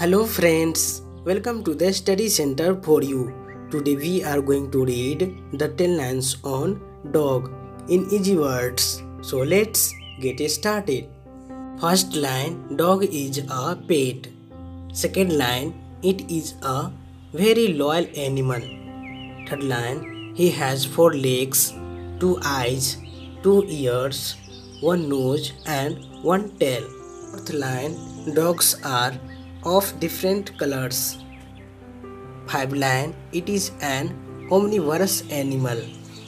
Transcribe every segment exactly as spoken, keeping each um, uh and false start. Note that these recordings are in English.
Hello friends, welcome to the Study Centre four U. Today we are going to read the ten lines on dog in easy words. So let's get started. First line, dog is a pet. Second line, it is a very loyal animal. Third line, he has four legs, two eyes, two ears, one nose and one tail. Fourth line, dogs are of different colors. Fifth line, it is an omnivorous animal.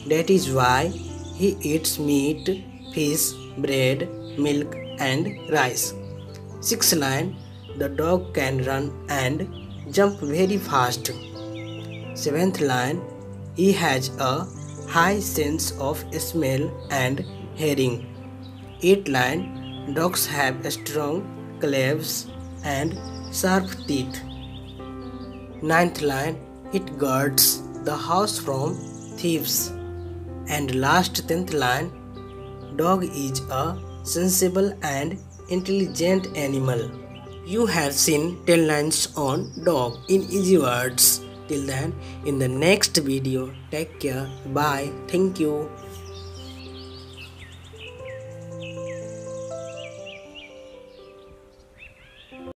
That is why he eats meat, fish, bread, milk and rice. Sixth line, the dog can run and jump very fast. Seventh line, he has a high sense of smell and hearing. Eighth line, dogs have strong claws and sharp teeth. Ninth line, it guards the house from thieves. And last tenth line, dog is a sensible and intelligent animal. You have seen ten lines on dog in easy words. Till then, in the next video, take care. Bye. Thank you.